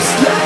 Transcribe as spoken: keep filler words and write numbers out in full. just let